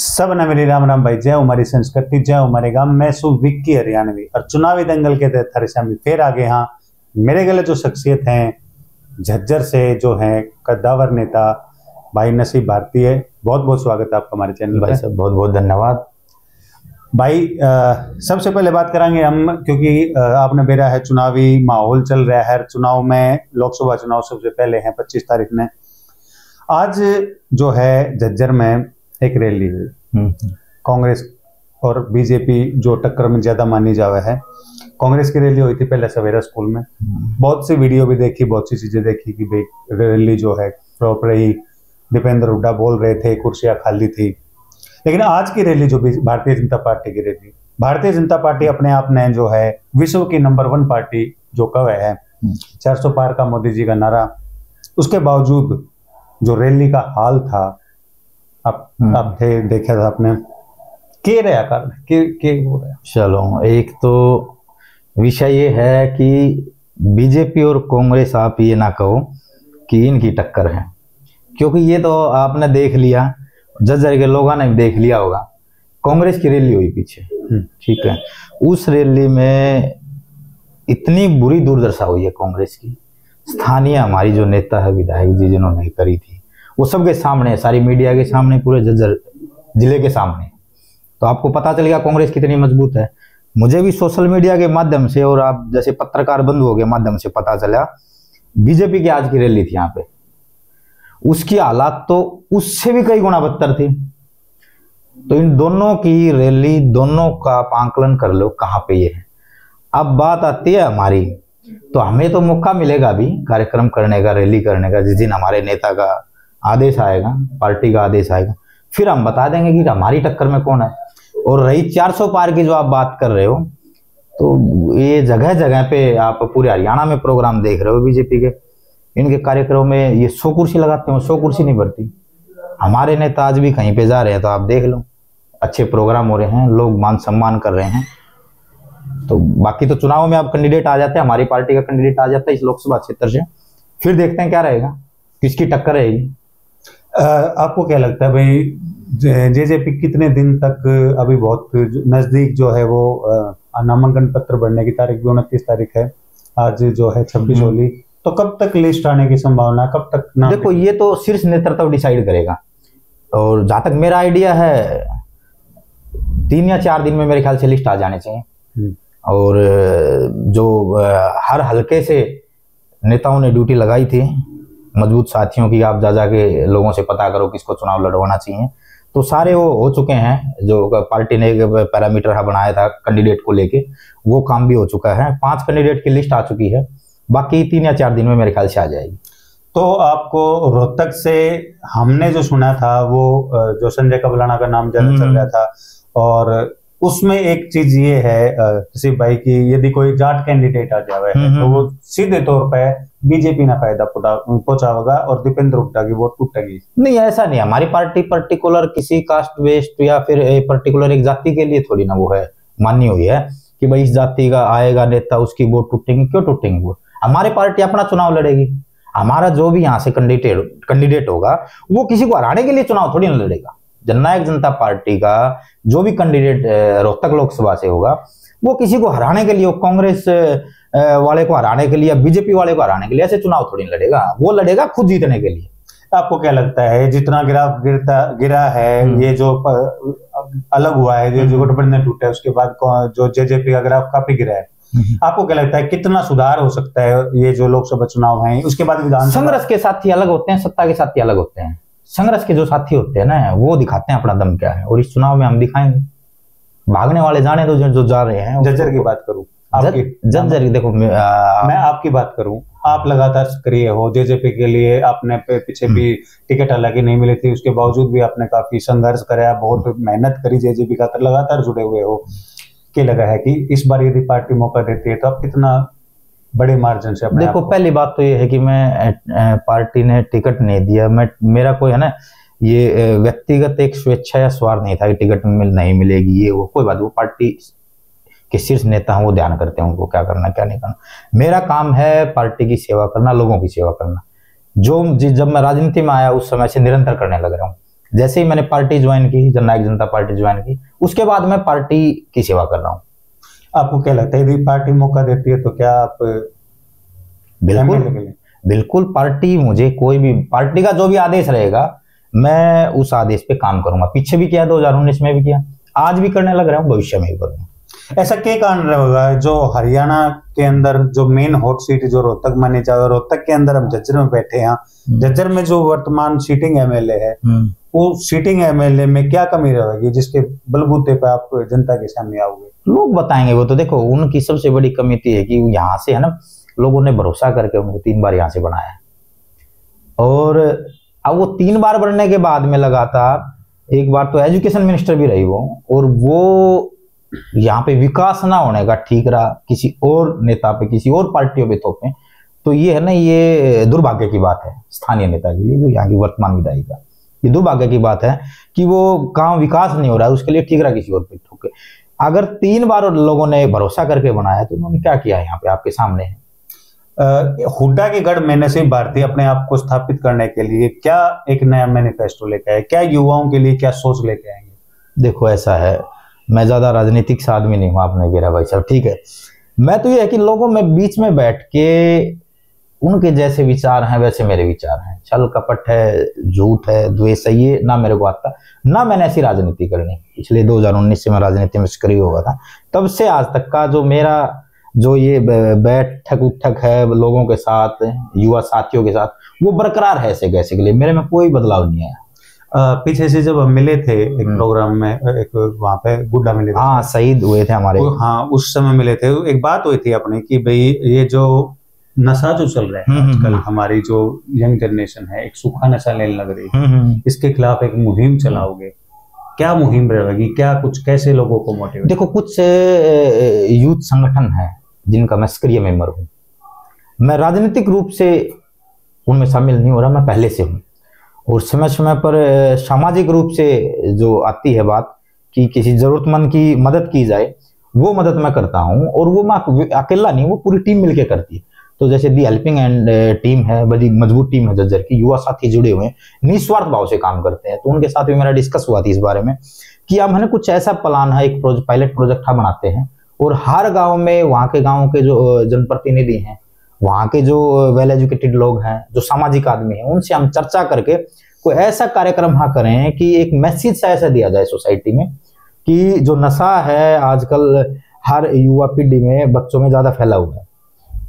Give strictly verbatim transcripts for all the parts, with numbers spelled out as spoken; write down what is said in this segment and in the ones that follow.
सब ने मेरी राम राम भाई, जय उमारी संस्कृति, जय उमारे गांव। मैं सु विक्की हरियाणवी और चुनावी दंगल के तहत हरिशामी फिर आ गए। हाँ, मेरे गले जो शख्सियत हैं झज्जर से जो हैं कद्दावर नेता भाई नसीब भारतीय, बहुत बहुत स्वागत है आपका हमारे चैनल भाई साहब। बहुत बहुत धन्यवाद भाई। सबसे पहले बात करेंगे हम, क्योंकि आपने बेरा है चुनावी माहौल चल रहा है, चुनाव में लोकसभा चुनाव सबसे पहले हैं पच्चीस तारीख में। आज जो है झज्जर में एक रैली हुई, कांग्रेस और बीजेपी जो टक्कर में ज्यादा मानी जावे है, कांग्रेस की रैली हुई थी पहले सवेरा स्कूल में। बहुत सी वीडियो भी देखी, बहुत सी चीजें देखी कि भाई रैली जो है फ्लॉप रही, दीपेंद्र हुड्डा बोल रहे थे, कुर्सियां खाली थी। लेकिन आज की रैली जो भारतीय जनता पार्टी की रैली, भारतीय जनता पार्टी अपने आप ने जो है विश्व की नंबर वन पार्टी जो कवे है, चार सौ पार का मोदी जी का नारा, उसके बावजूद जो रैली का हाल था आप आप थे, देखा था आपने, के रहा कारण के, के हो रहा। चलो, एक तो विषय ये है कि बीजेपी और कांग्रेस, आप ये ना कहो कि इनकी टक्कर है, क्योंकि ये तो आपने देख लिया, जज्जर के लोगों ने देख लिया होगा, कांग्रेस की रैली हुई पीछे, ठीक है, उस रैली में इतनी बुरी दुर्दशा हुई है कांग्रेस की। स्थानीय हमारी जो नेता है, विधायक जी जिन्होंने करी थी, वो सबके सामने, सारी मीडिया के सामने, पूरे जज्जर जिले के सामने, तो आपको पता चल गया कांग्रेस कितनी मजबूत है। मुझे भी सोशल मीडिया के माध्यम से और आप जैसे पत्रकार बंधुओं के माध्यम से पता चला, बीजेपी की आज की रैली थी यहाँ पे, उसकी हालात तो उससे भी कई गुना बदतर थी। तो इन दोनों की रैली, दोनों का आंकलन कर लो कहाँ पे ये है। अब बात आती है हमारी, तो हमें तो मौका मिलेगा भी कार्यक्रम करने का, रैली करने का, जिस दिन हमारे नेता का आदेश आएगा, पार्टी का आदेश आएगा, फिर हम बता देंगे कि हमारी टक्कर में कौन है। और रही चार सौ पार की जो आप बात कर रहे हो, तो ये जगह जगह पे आप पूरे हरियाणा में प्रोग्राम देख रहे हो बीजेपी के, इनके कार्यक्रमों में ये सौ कुर्सी लगाते हैं, सौ कुर्सी नहीं भरती। हमारे नेता आज भी कहीं पे जा रहे हैं तो आप देख लो, अच्छे प्रोग्राम हो रहे हैं, लोग मान सम्मान कर रहे हैं। तो बाकी तो चुनाव में आप कैंडिडेट आ जाते हैं, हमारी पार्टी का कैंडिडेट आ जाता है इस लोकसभा क्षेत्र से, फिर देखते हैं क्या रहेगा, किसकी टक्कर रहेगी। आपको क्या लगता है भाई, जेजेपी कितने दिन तक, अभी बहुत नजदीक जो है वो नामांकन पत्र भरने की तारीख भी उनतीस तारीख है, आज जो है छब्बीस होली, तो कब तक लिस्ट आने की संभावना, कब तक नाम? देखो, ये तो शीर्ष नेतृत्व डिसाइड करेगा, और जहां तक मेरा आइडिया है तीन या चार दिन में मेरे ख्याल से लिस्ट आ जाने चाहिए। और जो हर हल्के से नेताओं ने ड्यूटी लगाई थी, मजबूत साथियों की, आप जा जाके लोगों से पता करो किसको चुनाव लड़वाना चाहिए, तो सारे वो हो चुके हैं। जो पार्टी ने पैरामीटर बनाया था कैंडिडेट को लेके, वो काम भी हो चुका है, पांच कैंडिडेट की लिस्ट आ चुकी है, बाकी तीन या चार दिन में मेरे ख्याल से आ जाएगी। तो आपको रोहतक से हमने जो सुना था वो जो संजय कबलाना का नाम ज्यादा चल रहा था, और उसमें एक चीज ये है नसीब भाई की, यदि कोई जाट कैंडिडेट आ जावे तो वो सीधे तौर पर बीजेपी ना फायदा पहुंचावेगा और दीपेंद्र गुप्टा की वोट टूटेगी। नहीं, ऐसा नहीं, हमारी पार्टी पर्टिकुलर किसी कास्ट बेस्ड या फिर पर्टिकुलर एक जाति के लिए थोड़ी ना वो है मानी हुई है कि भाई इस जाति का आएगा नेता उसकी वोट टूटेंगी। क्यों टूटेंगी वोट? हमारी पार्टी अपना चुनाव लड़ेगी, हमारा जो भी यहाँ से कैंडिडेट कैंडिडेट होगा वो किसी को हराने के लिए चुनाव थोड़ी ना लड़ेगा। जननायक जनता पार्टी का जो भी कैंडिडेट रोहतक लोकसभा से होगा वो किसी को हराने के लिए, कांग्रेस वाले को हराने के लिए, बीजेपी वाले को हराने के लिए ऐसे चुनाव थोड़ी लड़ेगा, वो लड़ेगा खुद जीतने के लिए। आपको क्या लगता है, जितना ग्राफ गिरता गिरा है, ये जो अलग हुआ है, जो गठबंधन टूटा है, उसके बाद जो जेजेपी का ग्राफ काफी गिरा है, आपको क्या लगता है कितना सुधार हो सकता है ये जो लोकसभा चुनाव है उसके बाद? विधान संघर्ष के साथी अलग होते हैं, सत्ता के साथी अलग होते हैं। संघर्ष के जो साथी होते हैं ना, वो दिखाते हैं अपना दम क्या है, और इस चुनाव में हम दिखाएंगे। भागने वाले जाने दो, जो, जो जा रहे हैं। जज्जर की बात करूं, आपकी जज्जर की, देखो मैं, आ, मैं आपकी बात करूं, आप लगातार सक्रिय हो, जेजेपी के लिए आपने पीछे भी टिकट हालांकि नहीं मिली थी, उसके बावजूद भी आपने काफी संघर्ष कराया, बहुत मेहनत करी, जेजेपी का लगातार जुड़े हुए हो। क्या लगा है कि इस बार यदि पार्टी मौका देती है तो आप कितना बड़े मार्जिन से? देखो, पहली बात तो ये है कि मैं, पार्टी ने टिकट नहीं दिया, मैं, मेरा कोई है ना ये व्यक्तिगत एक स्वेच्छा या स्वार्थ नहीं था कि टिकट मिल नहीं मिलेगी ये वो, कोई बात, वो पार्टी के शीर्ष नेता हैं, वो ध्यान करते हैं उनको क्या करना क्या नहीं करना। मेरा काम है पार्टी की सेवा करना, लोगों की सेवा करना। जो जब मैं राजनीति में आया उस समय से निरंतर करने लग रहा हूँ, जैसे ही मैंने पार्टी ज्वाइन की, जननायक जनता पार्टी ज्वाइन की, उसके बाद मैं पार्टी की सेवा कर रहा हूँ। आपको क्या लगता है यदि पार्टी मौका देती है तो क्या आप? बिल्कुल बिल्कुल, पार्टी मुझे कोई भी पार्टी का जो भी आदेश रहेगा मैं उस आदेश पे काम करूंगा। पीछे भी किया, दो हज़ार उन्नीस में भी किया, आज भी करने लग रहा हूँ, भविष्य में भी करूंगा। ऐसा क्या कारण होगा जो हरियाणा के अंदर जो मेन हॉट सीट जो रोहतक मानी जाए, रोहतक के अंदर हम जज्जर में बैठे हैं, जज्जर में जो वर्तमान सीटिंग एमएलए है वो सीटिंग एमएलए में क्या कमी रहेगी जिसके बलबूते पे आप जनता के सामने आओगे? लोग बताएंगे वो तो। देखो उनकी सबसे बड़ी कमी थी है कि यहाँ से है ना, लोगों ने भरोसा करके उनको तीन बार यहाँ से बनाया और अब वो तीन बार बनने के बाद में लगातार एक बार तो एजुकेशन मिनिस्टर भी रही वो, और वो यहाँ पे विकास ना होने का ठीकरा किसी और नेता पे, किसी और पार्टियों पे थोपें तो ये है ना, ये दुर्भाग्य की बात है स्थानीय नेता के लिए, जो यहाँ की वर्तमान विधायिका, ये दुर्भाग्य की बात है कि वो काम विकास नहीं हो रहा है, उसके लिए ठीकरा किसी और पे थोपे। अगर तीन बार लोगों ने भरोसा करके बनाया तो उन्होंने क्या किया यहाँ पे आपके सामने है। हुड्डा के गढ़ में नसीब भारतीय अपने आप को स्थापित करने के लिए क्या एक नया मैनिफेस्टो लेकर आए, क्या युवाओं के लिए क्या सोच लेके आएंगे? देखो ऐसा है, मैं ज्यादा राजनीतिक आदमी नहीं हूँ, आपने घेरा भाई साहब, ठीक है। मैं तो ये है कि लोगों में बीच में बैठ के उनके जैसे विचार हैं वैसे मेरे विचार हैं, छल कपट है, झूठ है, द्वेष है, ये ना मेरे को आता, ना मैंने ऐसी राजनीति करनी। पिछले दो हजार उन्नीस से मैं राजनीति में सक्रिय हुआ था, तब से आज तक का जो मेरा जो ये बैठक उठक है लोगों के साथ, युवा साथियों के साथ, वो बरकरार है ऐसे कैसे के लिए, मेरे में कोई बदलाव नहीं आया। पीछे से जब हम मिले थे एक प्रोग्राम में, एक वहाँ पे गुड्डा मिले थे, हाँ शहीद हुए थे हमारे, हाँ उस समय मिले थे, एक बात हुई थी अपनी कि भाई ये जो नशा जो चल रहा है आजकल, हमारी जो यंग जनरेशन है एक सूखा नशा लेने लग रही है, इसके खिलाफ एक मुहिम चलाओगे, क्या मुहिम रहेगी, क्या कुछ कैसे लोगों को मोटिवेट? देखो कुछ यूथ संगठन है जिनका मैं सक्रिय मेंबर हूँ, मैं राजनीतिक रूप से उनमें शामिल नहीं हो रहा, मैं पहले से हूँ, और समय समय पर सामाजिक रूप से जो आती है बात कि किसी जरूरतमंद की मदद की जाए, वो मदद मैं करता हूँ, और वो मैं अकेला नहीं, वो पूरी टीम मिलके करती है। तो जैसे दी हेल्पिंग एंड टीम है, बड़ी मजबूत टीम है जज्जर की, युवा साथी जुड़े हुए हैं, निस्वार्थ भाव से काम करते हैं, तो उनके साथ भी मेरा डिस्कस हुआ था इस बारे में कि अब हमें कुछ ऐसा प्लान है, एक पायलट प्रोजेक्ट हम बनाते हैं और हर गांव में वहाँ के गांव के जो जनप्रतिनिधि हैं, वहाँ के जो वेल एजुकेटेड लोग हैं, जो सामाजिक आदमी हैं, उनसे हम चर्चा करके कोई ऐसा कार्यक्रम हाँ करें कि एक मैसेज सा ऐसा दिया जाए सोसाइटी में कि जो नशा है आजकल हर युवा पीढ़ी में, बच्चों में ज्यादा फैला हुआ है,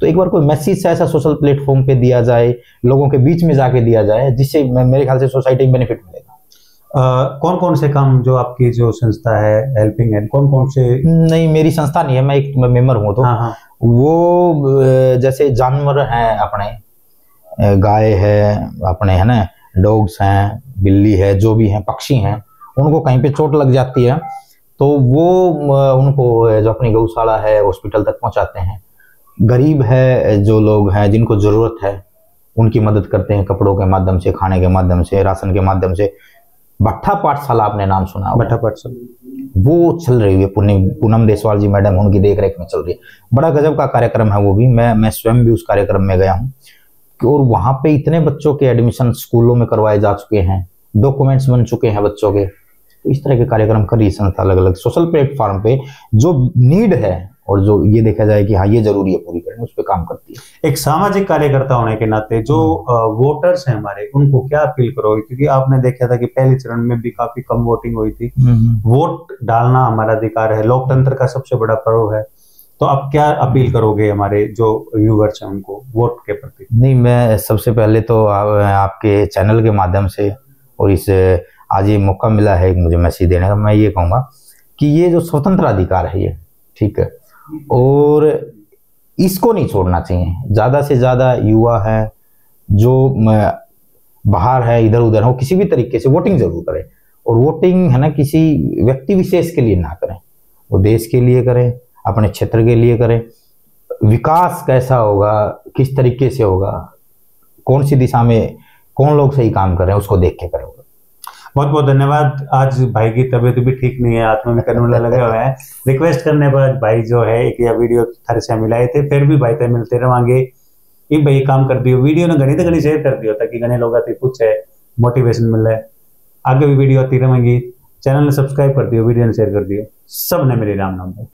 तो एक बार कोई मैसेज सा ऐसा सोशल प्लेटफॉर्म पे दिया जाए, लोगों के बीच में जाके दिया जाए, जिससे मेरे ख्याल से सोसाइटी में बेनिफिट मिलेगा। Uh, कौन कौन से काम जो आपकी जो संस्था है हेल्पिंग हैंड, कौन कौन से? नहीं मेरी संस्था नहीं है, मैं एक मेंबर हूँ तो हाँ हाँ। वो जैसे जानवर हैं अपने, गाय है अपने, है ना, डॉग्स हैं, बिल्ली है, जो भी हैं पक्षी हैं, उनको कहीं पे चोट लग जाती है तो वो उनको जो अपनी गौशाला है हॉस्पिटल तक पहुँचाते हैं। गरीब है जो लोग हैं जिनको जरूरत है उनकी मदद करते हैं, कपड़ों के माध्यम से, खाने के माध्यम से, राशन के माध्यम से। भट्ठा पाठशाला आपने नाम सुना, भट्ठा पाठशाला वो चल रही है, पूनम देशवाल जी मैडम उनकी देखरेख में चल रही है, बड़ा गजब का कार्यक्रम है वो भी। मैं मैं स्वयं भी उस कार्यक्रम में गया हूँ और वहाँ पे इतने बच्चों के एडमिशन स्कूलों में करवाए जा चुके हैं, डॉक्यूमेंट्स बन चुके हैं बच्चों के। तो इस तरह के कार्यक्रम कर रही संस्था अलग अलग सोशल प्लेटफॉर्म पे, जो नीड है और जो ये देखा जाए कि हाँ ये जरूरी है पूरी करनी, उस पर काम करती है। एक सामाजिक कार्यकर्ता होने के नाते जो वोटर्स हैं हमारे, उनको क्या अपील करोगे? क्योंकि आपने देखा था कि पहले चरण में भी काफी कम वोटिंग हुई थी। वोट डालना हमारा अधिकार है, लोकतंत्र का सबसे बड़ा पर्व है, तो आप क्या अपील करोगे हमारे जो व्यूवर्स हैं उनको वोट के प्रति? नहीं, मैं सबसे पहले तो आ, आपके चैनल के माध्यम से और इस आज ये मौका मिला है मुझे मैसेज देने का, मैं ये कहूँगा कि ये जो स्वतंत्र अधिकार है ये ठीक है, और इसको नहीं छोड़ना चाहिए। ज़्यादा से ज़्यादा युवा हैं जो बाहर है, इधर उधर हो, किसी भी तरीके से वोटिंग जरूर करें, और वोटिंग है ना किसी व्यक्ति विशेष के लिए ना करें, वो देश के लिए करें, अपने क्षेत्र के लिए करें। विकास कैसा होगा, किस तरीके से होगा, कौन सी दिशा में कौन लोग सही काम कर रहे हैं, उसको देख के करें। बहुत बहुत धन्यवाद। आज भाई की तबीयत भी ठीक नहीं है, आत्मा में करने लगे हुए हैं, रिक्वेस्ट करने बाद भाई जो है एक यह वीडियो थारे से मिलाए थे, फिर भी भाई तक मिलते रहेंगे। ये भाई काम कर दियो, वीडियो ने घनी तो घनी शेयर कर दियो ताकि घने लोग आते पूछे मोटिवेशन मिले। आगे भी वीडियो आती रहेंगी। चैनल में सब्सक्राइब कर दियो, वीडियो में शेयर कर दियो। सब ने मेरे राम नाम।